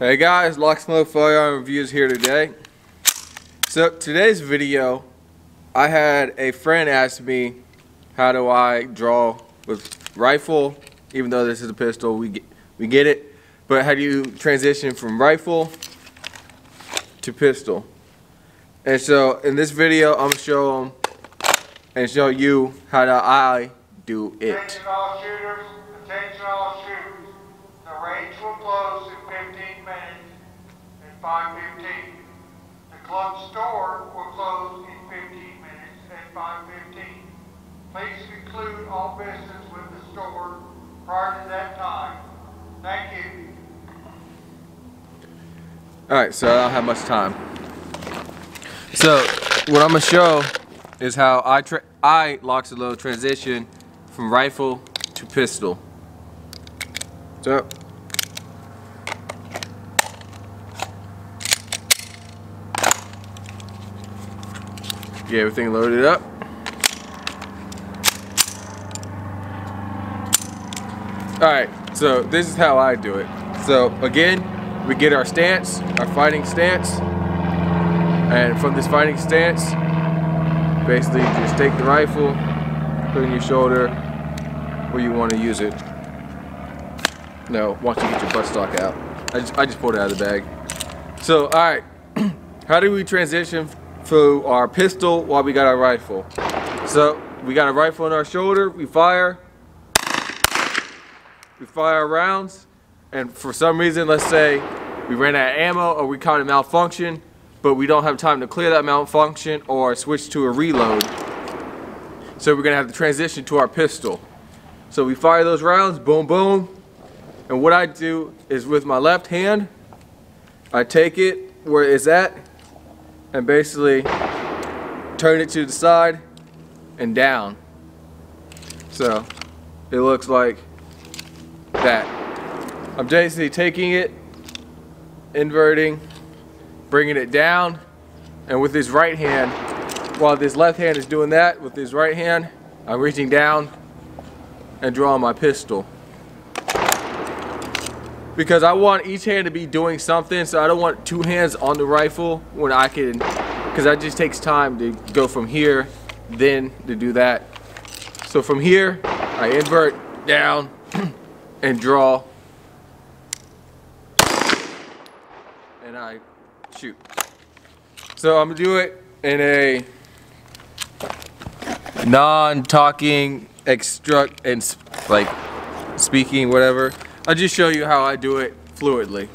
Hey guys, Locks and Load firearm reviews here today. So today's video, I had a friend ask me, how do I draw with rifle? Even though this is a pistol, we get it. But how do you transition from rifle to pistol? And so in this video, I'm gonna show them and show you how do I do it. Attention all shooters, attention all shooters. The range will close in 15 minutes at 5:15. The club store will close in 15 minutes at 5:15. Please conclude all business with the store prior to that time. Thank you. Alright, so I don't have much time. So what I'm going to show is how I Locks and Load transition from rifle to pistol. So get everything loaded up. Alright, so this is how I do it. So again, we get our stance, our fighting stance, and from this fighting stance, basically just take the rifle, put it on your shoulder where you want to use it. No, once you get your buttstock out. I just pulled it out of the bag. So, alright, how do we transition to our pistol while we got our rifle? So, we got a rifle on our shoulder, we fire our rounds, and for some reason, let's say we ran out of ammo or we caught a malfunction, but we don't have time to clear that malfunction or switch to a reload. So we're gonna have to transition to our pistol. So we fire those rounds, boom, boom. And what I do is with my left hand, I take it where it's at and basically turn it to the side and down. So it looks like that. I'm basically taking it, inverting, bringing it down, and with this right hand, while this left hand is doing that, with this right hand, I'm reaching down and drawing my pistol. Because I want each hand to be doing something, so I don't want two hands on the rifle when I can, because that just takes time to go from here, then to do that. So from here, I invert down and draw, and I shoot. So I'm gonna do it in a non-talking, extract and like speaking, whatever. I'll just show you how I do it fluidly.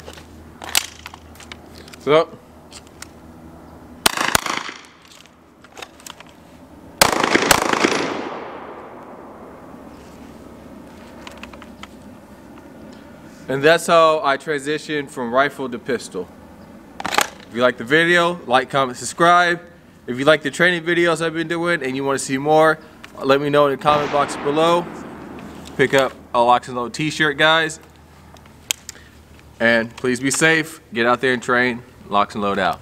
So, and that's how I transition from rifle to pistol. If you like the video, like, comment, subscribe. If you like the training videos I've been doing and you want to see more, let me know in the comment box below. Pick up a Locks and Load t-shirt, guys, and please be safe, get out there and train. Locks and Load out.